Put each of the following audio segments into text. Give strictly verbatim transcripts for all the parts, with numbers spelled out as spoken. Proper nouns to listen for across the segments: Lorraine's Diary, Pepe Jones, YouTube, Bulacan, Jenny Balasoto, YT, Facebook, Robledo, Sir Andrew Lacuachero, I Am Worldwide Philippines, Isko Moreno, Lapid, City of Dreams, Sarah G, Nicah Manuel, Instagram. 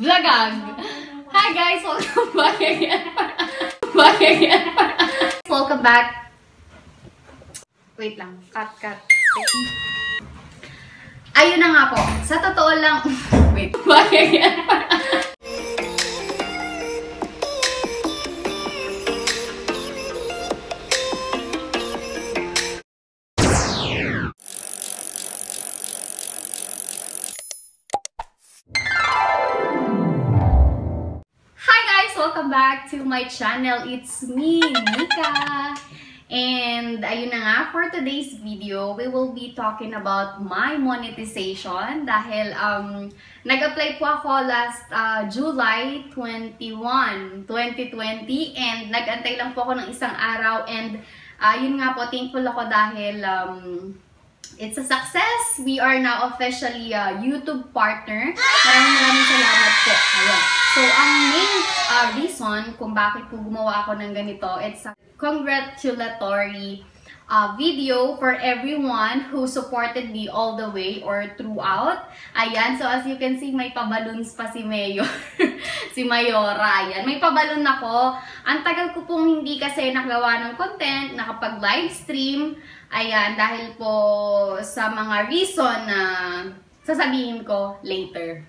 Vlogag! Hi guys! Welcome back again! Back again! Welcome back! Wait lang. Cut, cut. Ayun na nga po. Sa totoo lang... Wait. Back again! Back to my channel. It's me, Mika. And ayun na nga, for today's video, we will be talking about my monetization dahil um nag-apply po ako last uh, July twenty-first, twenty twenty and nag-antay lang po ako ng isang araw and ayun uh, nga po, thankful ako dahil um it's a success. We are now officially a YouTube partner. Maraming maraming salamat po. Ayun. So, ang main uh, reason kung bakit po gumawa ako ng ganito, it's a congratulatory uh, video for everyone who supported me all the way or throughout. Ayan. So, as you can see, may pabaloons pa si Mayor. Si Mayora. Ayan. May pabaloon ako. Ang tagal ko pong hindi kasi nagawa ng content, nakapag-live stream. Ayan, dahil po sa mga reason na sasabihin ko later.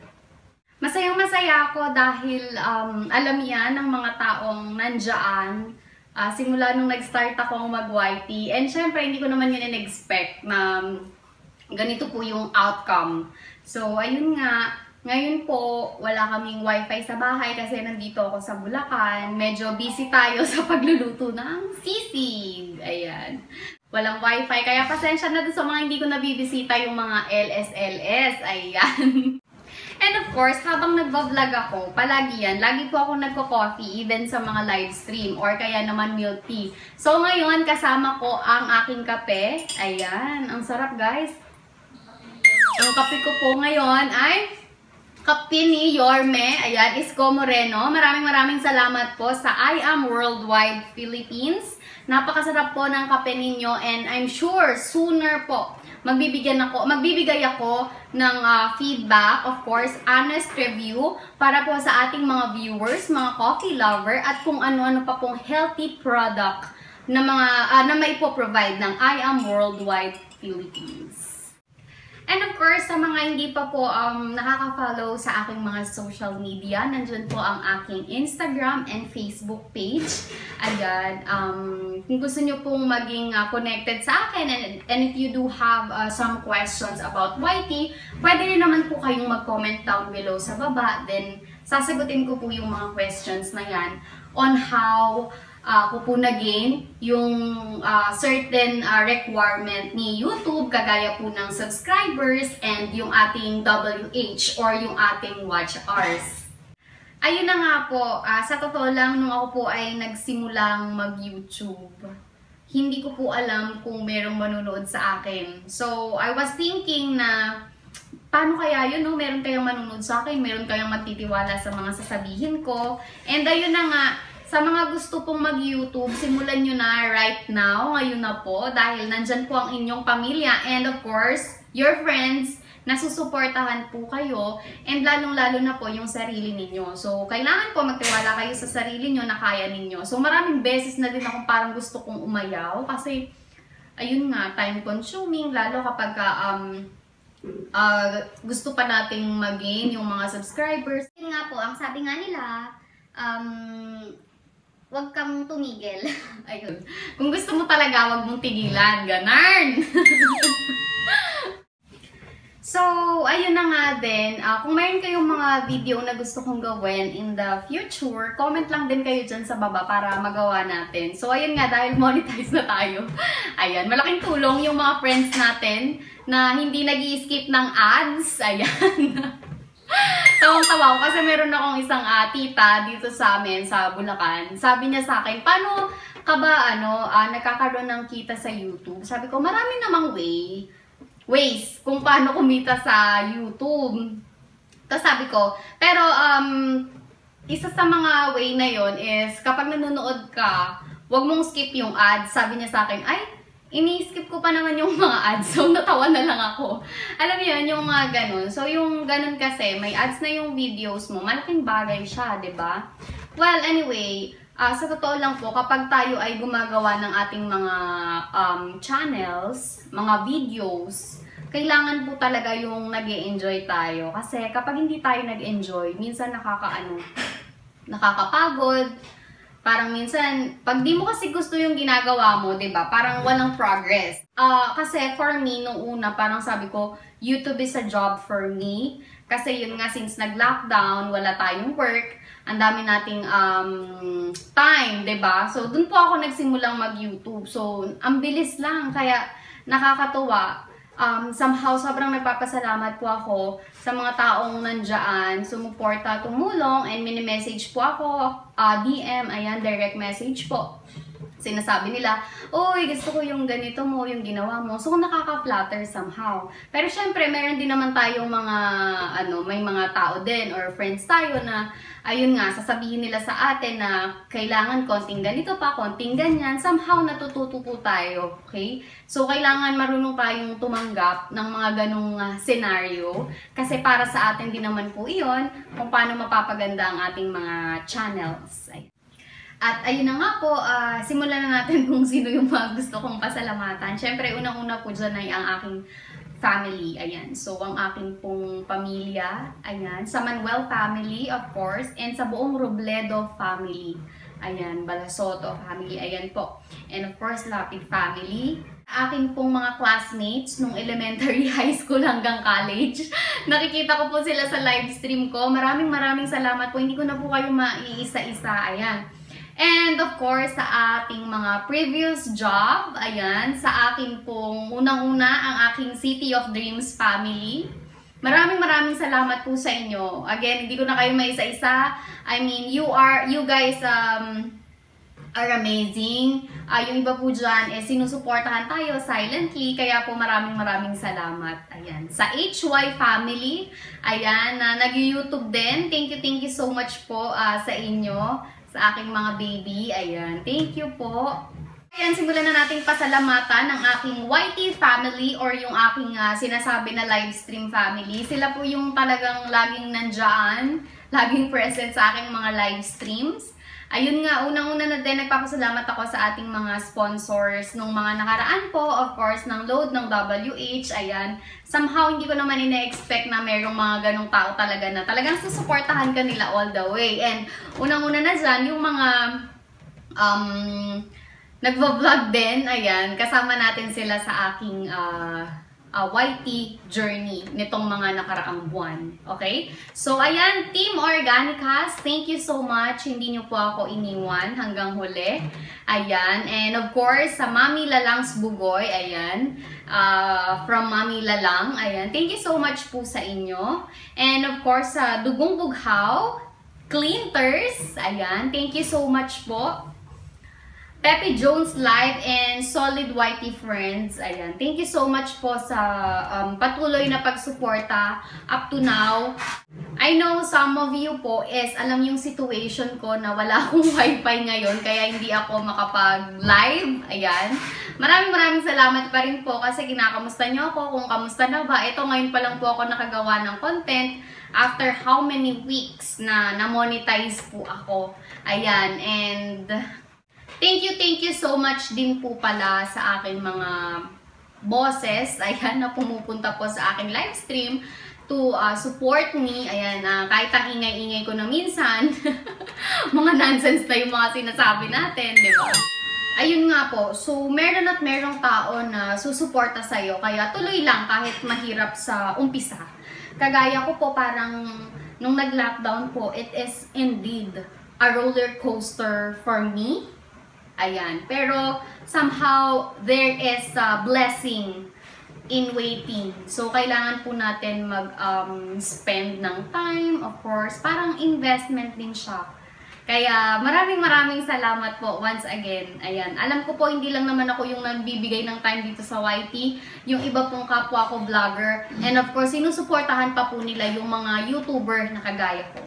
Masayang-masaya ako dahil um, alam yan ng mga taong nandiyan uh, simula nung nag-start akong mag-Y T. And syempre, hindi ko naman yun in-expect na ganito po yung outcome. So, ayun nga. Ngayon po, wala kaming wifi sa bahay kasi nandito ako sa Bulacan. Medyo busy tayo sa pagluluto ng sisig. Ayan. Walang wifi. Kaya pasensya na doon sa mga hindi ko nabibisita yung mga L S L S. Ayan. And of course, habang nagbablog ako, palagi yan. Lagi po ako nagko-coffee even sa mga live stream or kaya naman milk tea. So ngayon, kasama ko ang aking kape. Ayan. Ang sarap guys. Ang kape ko po ngayon ay... kape ni Yorme, ayan, Isko Moreno. Maraming maraming salamat po sa I Am Worldwide Philippines. Napakasarap po ng kape ninyo and I'm sure sooner po magbibigyan ako, magbibigay ako ng uh, feedback, of course, honest review para po sa ating mga viewers, mga coffee lover at kung ano-ano pa pong healthy product na mga uh, na may po-provide ng I Am Worldwide Philippines. And of course, sa mga hindi pa po um, nakaka-follow sa aking mga social media, nandyan po ang aking Instagram and Facebook page. Ayan, um, kung gusto nyo pong maging uh, connected sa akin and, and if you do have uh, some questions about Y T, pwede rin naman po kayong mag-comment down below sa baba. Then, sasagutin ko po yung mga questions na yan on how... Uh, ko po nagain yung uh, certain uh, requirement ni YouTube kagaya po ng subscribers and yung ating W H or yung ating watch hours. Ayun na nga po, uh, sa totoo lang nung ako po ay nagsimulang mag-YouTube, hindi ko po alam kung merong manunood sa akin. So, I was thinking na paano kaya yun, no? Meron kayang manunood sa akin, meron kayang matitiwala sa mga sasabihin ko. And ayun na nga, sa mga gusto pong mag-YouTube, simulan nyo na right now, ngayon na po, dahil nandyan po ang inyong pamilya and of course, your friends, nasusuportahan po kayo and lalong-lalo na po yung sarili ninyo. So, kailangan po magtiwala kayo sa sarili nyo na kaya ninyo. So, maraming beses na din ako parang gusto kong umayaw kasi, ayun nga, time-consuming, lalo kapag um, uh, gusto pa nating mag-gain yung mga subscribers. Yun nga po, ang sabi nga nila, um... huwag kang tumigil. Ayun. Kung gusto mo talaga, huwag mong tigilan. Ganarn! So, ayun na nga din. Uh, kung mayroon kayong mga video na gusto kong gawin in the future, comment lang din kayo dyan sa baba para magawa natin. So, ayun nga, dahil monetize na tayo. Ayan. Malaking tulong yung mga friends natin na hindi nag-i-skip ng ads. Ayan. Tawang-tawa ko kasi meron akong isang uh, tita dito sa amin sa Bulacan. Sabi niya sa akin, paano ka ba ano, uh, nakakaroon ng kita sa YouTube? Sabi ko, marami namang way, ways kung paano kumita sa YouTube. Tapos sabi ko, pero um, isa sa mga way na yon is kapag nanonood ka, huwag mong skip yung ads. Sabi niya sa akin, ay, ini-skip ko pa naman yung mga ads. So, natawa na lang ako. Alam mo yun, yung mga ganun. So, yung ganun kasi, may ads na yung videos mo. Malaking bagay siya, di ba? Well, anyway, uh, sa totoo lang po, kapag tayo ay gumagawa ng ating mga um, channels, mga videos, kailangan po talaga yung nag-e-enjoy tayo. Kasi kapag hindi tayo nag-enjoy, minsan nakakaano, nakakapagod. Parang minsan, pag di mo kasi gusto yung ginagawa mo, diba? Parang walang progress. Uh, kasi for me, nung una, parang sabi ko, YouTube is a job for me. Kasi yun nga, since nag-lockdown, wala tayong work, ang dami nating um, time, diba? So, dun po ako nagsimulang mag-YouTube. So, ang bilis lang, kaya nakakatuwa. Um, somehow, sobrang nagpapasalamat po ako sa mga taong nandyan, sumuporta, tumulong, and mini-message po ako, uh, D M, ayan, direct message po. Sinasabi nila, uy, gusto ko yung ganito mo, yung ginawa mo. So, nakaka-flatter somehow. Pero syempre, meron din naman tayong mga, ano, may mga tao din, or friends tayo na, ayun nga, sasabihin nila sa atin na kailangan konting ganito pa, konting ganyan, somehow natututo po tayo, okay? So, kailangan marunong tayong tumanggap ng mga ganong uh, scenario kasi para sa atin din naman po iyon kung paano mapapaganda ang ating mga channels. At ayun na nga po, uh, simulan na natin kung sino yung mga gusto kong pasalamatan. Siyempre, unang-una po dyan ay ang aking family, ayan. So, ang aking pong pamilya, ayan. Sa Manuel family, of course, and sa buong Robledo family, ayan. Balasoto family, ayan po. And of course, Lapid family. Aking pong mga classmates nung elementary, high school hanggang college. Nakikita ko po sila sa live stream ko. Maraming maraming salamat po. Hindi ko na po kayo maiisa-isa, ayan. And of course, sa ating mga previous job, ayan, sa aking pong unang-una ang aking City of Dreams family. Maraming maraming salamat po sa inyo. Again, hindi ko na kayo maisa-isa. I mean, you are, you guys um, are amazing. Uh, yung iba po dyan, eh, sinusuportahan tayo silently. Kaya po maraming maraming salamat. Ayan. Sa H Y family, ayan, uh, nag-YouTube din. Thank you, thank you so much po uh, sa inyo. Sa aking mga baby. Ayan. Thank you po. Ayan, simulan na nating pasalamatan ng aking Y T family or yung aking uh, sinasabi na live stream family. Sila po yung talagang laging nandyan, laging present sa aking mga live streams. Ayun nga, unang-una na din nagpapasalamat ako sa ating mga sponsors nung mga nakaraan po, of course, ng load ng W H. Ayan. Somehow, hindi ko naman ina-expect na mayroong mga ganong tao talaga na talagang susuportahan ka nila all the way. And unang-una na dyan, yung mga um, nagva-vlog din, ayan, kasama natin sila sa aking uh, uh, Y T journey nitong mga nakaraang buwan. Okay? So, ayan, Team Organicas, thank you so much. Hindi nyo po ako iniwan hanggang huli. Ayan. And of course, sa Mami Lalang's Bugoy, ayan, uh, from Mami Lalang, ayan, thank you so much po sa inyo. And of course, sa uh, Dugong Bughaw, Cleanters, ayan, thank you so much po. Pepe Jones Live and Solid Y T Friends. Ayan. Thank you so much po sa um, patuloy na pagsuporta up to now. I know some of you po is alam yung situation ko na wala akong wifi ngayon kaya hindi ako makapag-live. Ayan. Maraming maraming salamat pa rin po kasi kinakamusta niyo ako kung kamusta na ba. Ito ngayon pa lang po ako nakagawa ng content after how many weeks na na-monetize po ako. Ayan. And thank you, thank you so much din po pala sa aking mga bosses, ayan, na pumupunta po sa aking live stream to uh, support me, ayan, uh, kahit ang ingay-ingay ko na minsan, mga nonsense na yung mga sinasabi natin, di ba? Ayun nga po, so meron at merong tao na susuporta sa'yo, kaya tuloy lang kahit mahirap sa umpisa. Kagaya ko po parang nung nag-lockdown po, it is indeed a roller coaster for me. Ayan. Pero, somehow, there is a blessing in waiting. So, kailangan po natin mag-spend um, ng time, of course. Parang investment din siya. Kaya, maraming maraming salamat po once again. Ayan. Alam ko po, hindi lang naman ako yung nagbibigay ng time dito sa Y T. Yung iba pong kapwa ko, vlogger. And of course, sinusuportahan pa po nila yung mga YouTuber na kagaya ko.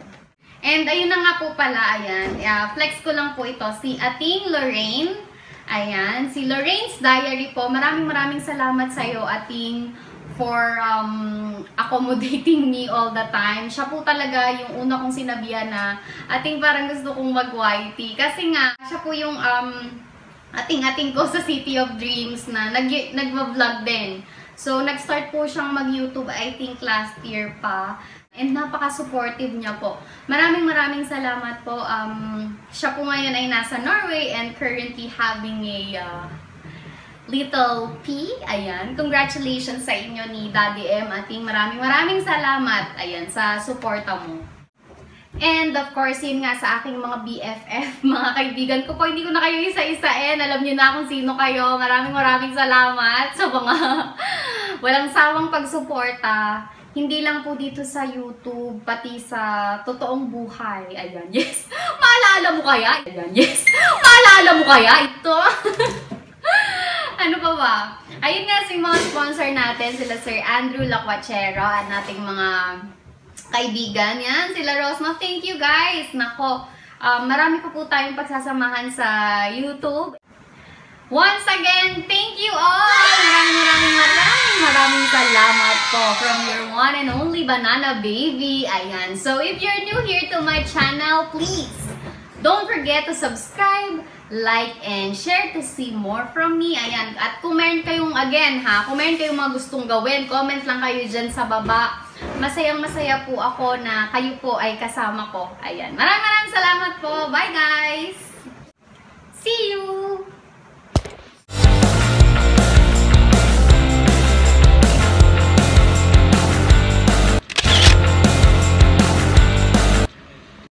And ayun na nga po pala, ayan, uh, flex ko lang po ito, si Ating Lorraine, Ayan, si Lorraine's Diary po, maraming maraming salamat sa'yo, ating, for um, accommodating me all the time. Siya po talaga yung una kong sinabihan na ating parang gusto kong mag-Y T. Kasi nga, siya po yung um, ating-ating ko sa City of Dreams na nag-vlog din. So, nag-start po siyang mag-YouTube, I think last year pa. And napaka-supportive niya po. Maraming maraming salamat po. Um, siya po ngayon ay nasa Norway and currently having a... Uh, Little P, ayan. Congratulations sa inyo ni Daddy M. Ating maraming maraming salamat, ayan, sa suporta mo. And of course, yun nga sa aking mga B F F, mga kaibigan ko po, hindi ko na kayo isa-isain. Alam niyo na kung sino kayo. Maraming maraming salamat sa mga walang sawang pagsuporta. Hindi lang po dito sa YouTube, pati sa totoong buhay. Ayan, yes. Maalala mo kaya? Ayan, yes. Maalala mo kaya? Ito. Ano pa ba? Ayun nga, si mga sponsor natin, sila Sir Andrew Lacuachero at nating mga kaibigan. Yan, sila Rosma. Thank you guys! Nako, um, marami pa po tayong pagsasamahan sa YouTube. Once again, thank you all! Maraming maraming maraming maraming salamat po from your one and only Banana Baby. Ayan. So, if you're new here to my channel, please don't forget to subscribe, like, and share to see more from me. Ayan. At kung meron kayong, again ha, kung meron kayong mga gustong gawin, comment lang kayo dyan sa baba. Masayang masaya po ako na kayo po ay kasama ko. Ayan. Maraming maraming salamat po. Bye guys!